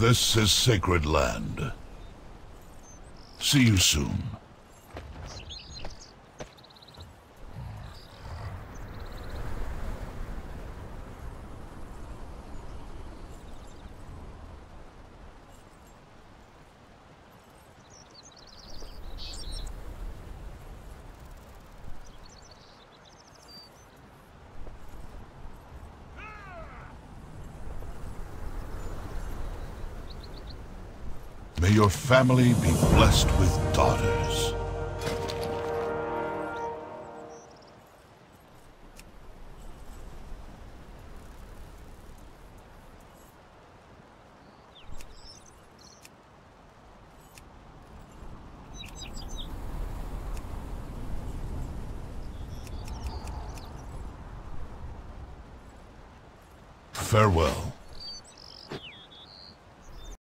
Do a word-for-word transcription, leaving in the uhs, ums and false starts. This is sacred land. See you soon. May your family be blessed with daughters. Farewell.